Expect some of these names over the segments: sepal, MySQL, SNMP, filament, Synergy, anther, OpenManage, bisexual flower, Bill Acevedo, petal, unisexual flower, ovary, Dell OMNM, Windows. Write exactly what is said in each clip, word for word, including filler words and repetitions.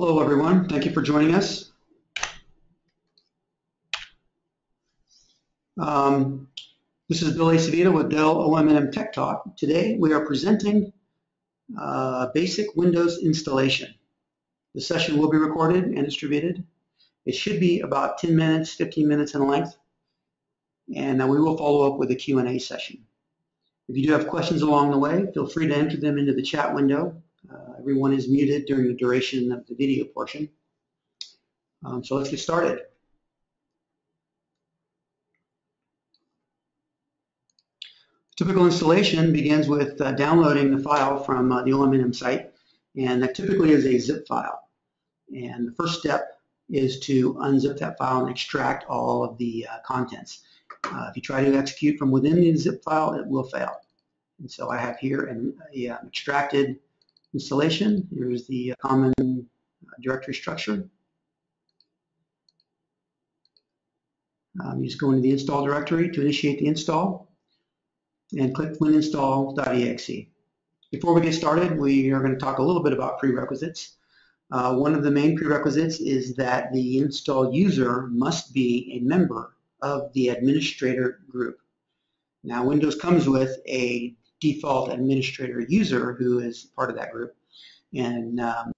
Hello, everyone. Thank you for joining us. Um, this is Bill Acevedo with Dell O M N M Tech Talk. Today, we are presenting uh, basic Windows installation. The session will be recorded and distributed. It should be about ten minutes, fifteen minutes in length, and uh, we will follow up with a Q and A session. If you do have questions along the way, feel free to enter them into the chat window. Uh, everyone is muted during the duration of the video portion. Um, so let's get started. Typical installation begins with uh, downloading the file from uh, the O M N M site, and that typically is a zip file. And the first step is to unzip that file and extract all of the uh, contents. Uh, if you try to execute from within the zip file, it will fail. And so I have here an uh, extracted installation. Here's the common directory structure. Um, you just go into the install directory to initiate the install and click Win Install dot E X E. Before we get started, we are going to talk a little bit about prerequisites. Uh, one of the main prerequisites is that the install user must be a member of the administrator group. Now, Windows comes with a default administrator user who is part of that group, and um,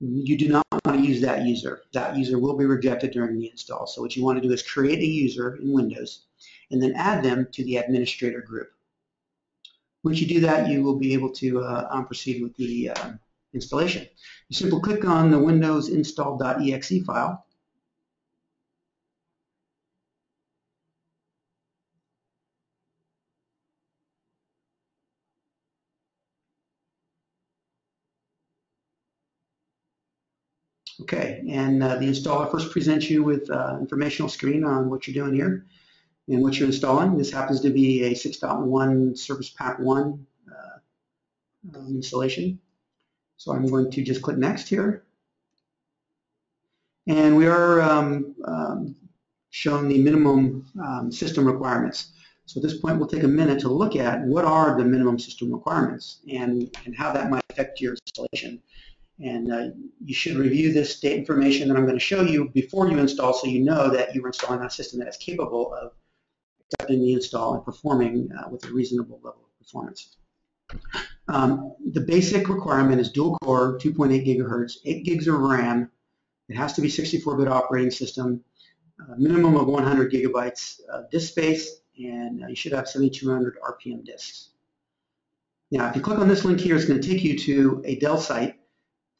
you do not want to use that user. That user will be rejected during the install. So what you want to do is create a user in Windows and then add them to the administrator group. Once you do that, you will be able to uh, proceed with the uh, installation. You simply click on the Windows Install dot E X E file, okay, and uh, the installer first presents you with uh, informational screen on what you're doing here and what you're installing. This happens to be a six point one Service Pack one uh, installation. So I'm going to just click Next here. And we are um, um, shown the minimum um, system requirements. So at this point, we'll take a minute to look at what are the minimum system requirements and, and how that might affect your installation. And uh, you should review this data information that I'm going to show you before you install, so you know that you're installing on a system that is capable of accepting the install and performing uh, with a reasonable level of performance. Um, the basic requirement is dual core, two point eight gigahertz, eight gigs of RAM. It has to be sixty-four bit operating system, a minimum of one hundred gigabytes of disk space, and you should have seventy-two hundred R P M disks. Now, if you click on this link here, it's going to take you to a Dell site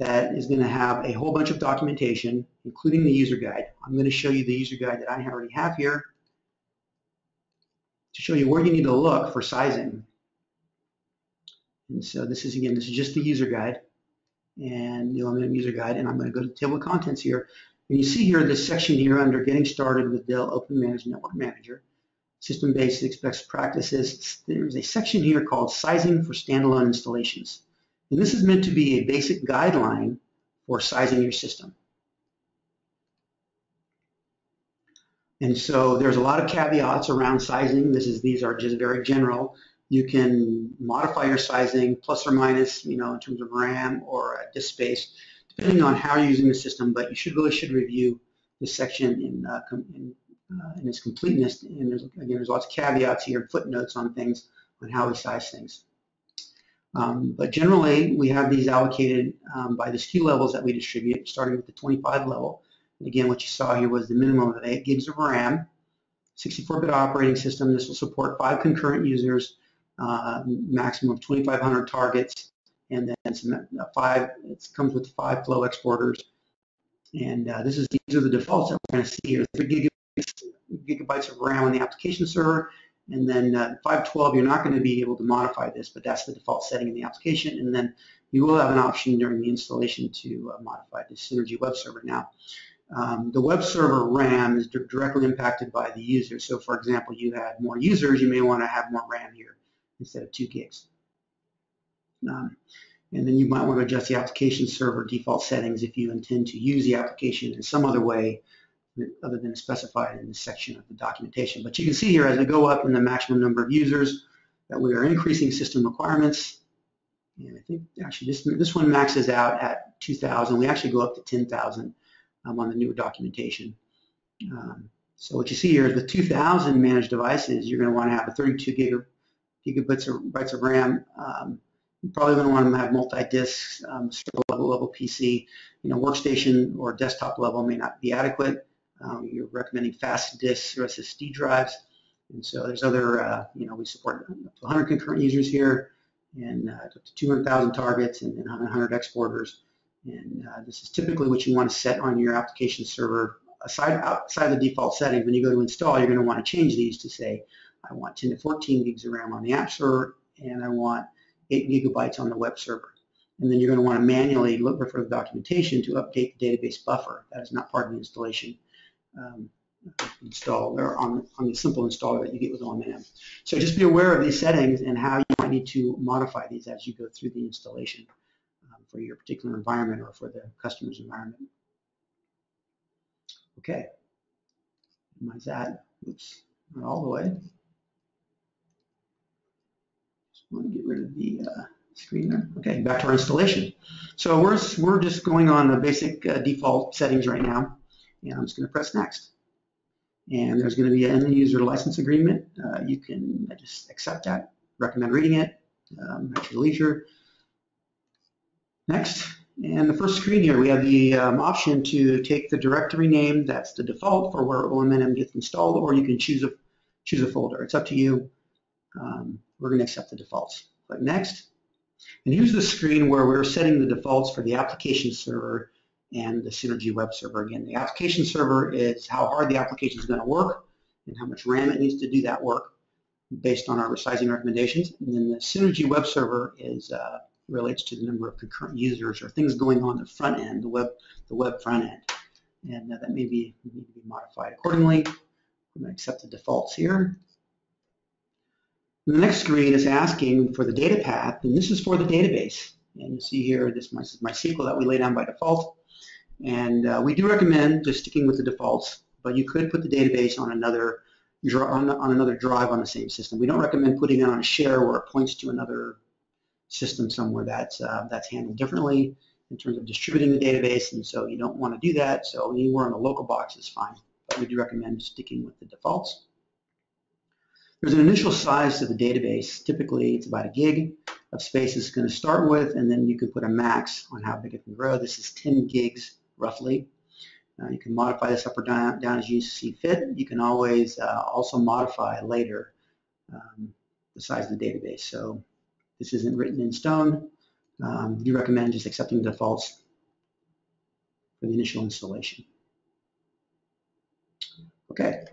that is going to have a whole bunch of documentation, including the user guide. I'm going to show you the user guide that I already have here to show you where you need to look for sizing. And so this is, again, this is just the user guide, and the O M N M user guide, and I'm going to go to the table of contents here. And you see here this section here under Getting Started with Dell OpenManage Network Manager, System Basics, Best Practices. There's a section here called Sizing for Standalone Installations. And this is meant to be a basic guideline for sizing your system. And so there's a lot of caveats around sizing. This is, these are just very general. You can modify your sizing plus or minus, you know, in terms of RAM or disk space, depending on how you're using the system, but you should really should review this section in, uh, in, uh, in its completeness. And there's, again, there's lots of caveats here, footnotes on things, on how we size things. Um, but generally, we have these allocated um, by the S K U levels that we distribute, starting with the twenty-five level. And again, what you saw here was the minimum of eight gigs of RAM, sixty-four bit operating system. This will support five concurrent users, uh, maximum of twenty-five hundred targets, and then some five. It comes with five flow exporters, and uh, this is these are the defaults that we're going to see here: three gigabytes of RAM on the application server. And then uh, five twelve, you're not going to be able to modify this, but that's the default setting in the application. And then you will have an option during the installation to uh, modify the Synergy web server. Now, um, the web server RAM is directly impacted by the user. So, for example, you had more users, you may want to have more RAM here instead of two gigs. Um, and then you might want to adjust the application server default settings if you intend to use the application in some other way other than specified in this section of the documentation. But you can see here, as I go up in the maximum number of users, that we are increasing system requirements And I think actually this, this one maxes out at two thousand. We actually go up to ten thousand um, on the newer documentation. Um, so what you see here is with two thousand managed devices, you're going to want to have a thirty-two gigabytes of RAM. Um, you're probably going to want to have multi-discs, um, level level P C. You know, workstation or desktop level may not be adequate. Um, you're recommending fast disks or S S D drives. And so there's other, uh, you know, we support up to one hundred concurrent users here, and uh, up to two hundred thousand targets, and, and one hundred exporters. And uh, this is typically what you want to set on your application server. Aside outside the default settings, when you go to install, you're going to want to change these to say, I want ten to fourteen gigs of RAM on the app server, and I want eight gigabytes on the web server. And then you're going to want to manually look for the documentation to update the database buffer. That is not part of the installation. Um, install or on, on the simple installer that you get with O M N M. So just be aware of these settings and how you might need to modify these as you go through the installation um, for your particular environment or for the customer's environment. Okay. Mine's that. Oops, not all the way. Just want to get rid of the uh, screen there. Okay, back to our installation. So we're, we're just going on the basic uh, default settings right now, and I'm just going to press next. And there's going to be an end user license agreement. Uh, you can just accept that, recommend reading it um, at your leisure. Next, and the first screen here, we have the um, option to take the directory name, that's the default for where O M N M gets installed, or you can choose a, choose a folder. It's up to you. Um, we're going to accept the defaults. Click next. And here's the screen where we're setting the defaults for the application server and the Synergy web server. Again, the application server is how hard the application is going to work and how much RAM it needs to do that work based on our resizing recommendations. And then the Synergy web server is uh, relates to the number of concurrent users or things going on the front end, the web, the web front end. And uh, that may be, need to be modified accordingly. I'm going to accept the defaults here. And the next screen is asking for the data path, and this is for the database. And you see here, this is MySQL that we lay down by default. And uh, we do recommend just sticking with the defaults, but you could put the database on another on, on another drive on the same system. We don't recommend putting it on a share where it points to another system somewhere that's uh, that's handled differently in terms of distributing the database, and so you don't want to do that. So anywhere on the local box is fine, but we do recommend sticking with the defaults. There's an initial size to the database. Typically, it's about a gig of space it's going to start with, and then you can put a max on how big it can grow. This is ten gigs. Roughly. Uh, you can modify this up or down, down as you see fit. You can always uh, also modify later um, the size of the database. So this isn't written in stone. Um, we recommend just accepting the defaults for the initial installation. Okay.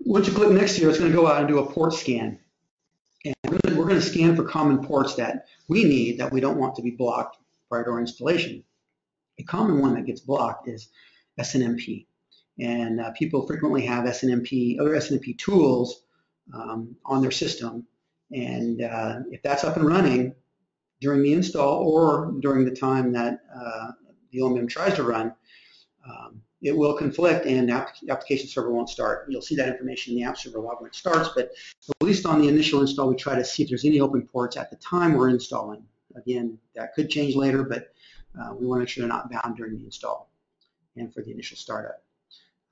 Once you click next here, it's going to go out and do a port scan. And we're going to scan for common ports that we need that we don't want to be blocked prior to our installation. A common one that gets blocked is S N M P, and uh, people frequently have S N M P, other S N M P tools um, on their system, and uh, if that's up and running during the install or during the time that uh, the O M N M tries to run, um, it will conflict and the application server won't start. You'll see that information in the app server log when it starts, but at least on the initial install, we try to see if there's any open ports at the time we're installing. Again, that could change later, but Uh, we want to make sure they're not bound during the install and for the initial startup.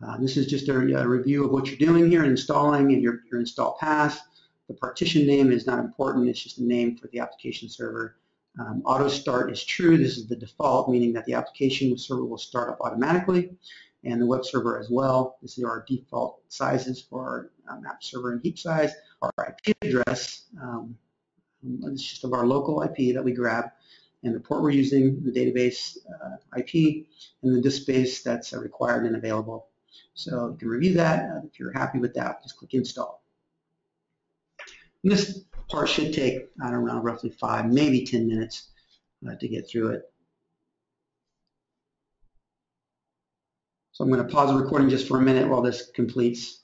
Uh, this is just a, a review of what you're doing here, installing and your, your install path. The partition name is not important. It's just a name for the application server. Um, auto start is true. This is the default, meaning that the application server will start up automatically, and the web server as well. These are our default sizes for our um, app server and heap size. Our I P address, um, it's just of our local I P that we grab, and the port we're using, the database uh, I P, and the disk space that's uh, required and available. So you can review that. Uh, if you're happy with that, just click install. And this part should take, I don't know, roughly five, maybe ten minutes uh, to get through it. So I'm going to pause the recording just for a minute while this completes,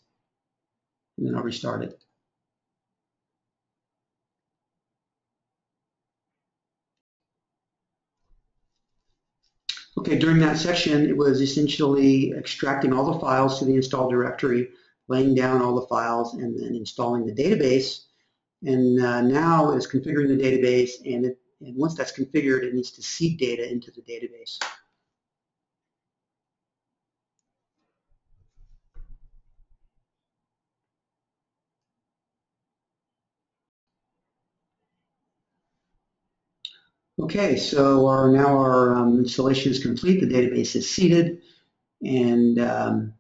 and then I'll restart it. Okay, during that section, it was essentially extracting all the files to the install directory, laying down all the files, and then installing the database And uh, now it's configuring the database, and, it, and once that's configured, it needs to seed data into the database. Okay, so our, now our um, installation is complete. The database is seeded, and um,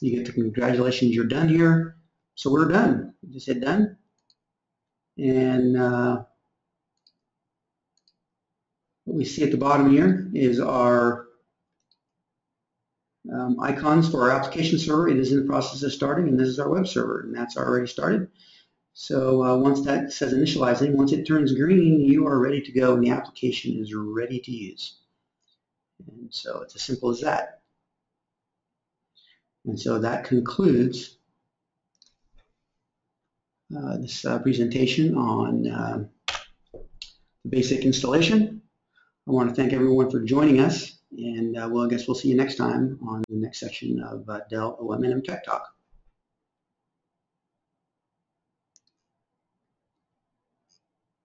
you get the congratulations, you're done here. So we're done. We just hit done. And uh, what we see at the bottom here is our um, icons for our application server. It is in the process of starting, and this is our web server, and that's already started. So uh, once that says initializing, once it turns green, you are ready to go, and the application is ready to use. And so it's as simple as that. And so that concludes uh, this uh, presentation on uh, the basic installation. I want to thank everyone for joining us, and uh, well, I guess we'll see you next time on the next section of uh, Dell O M N M Tech Talk.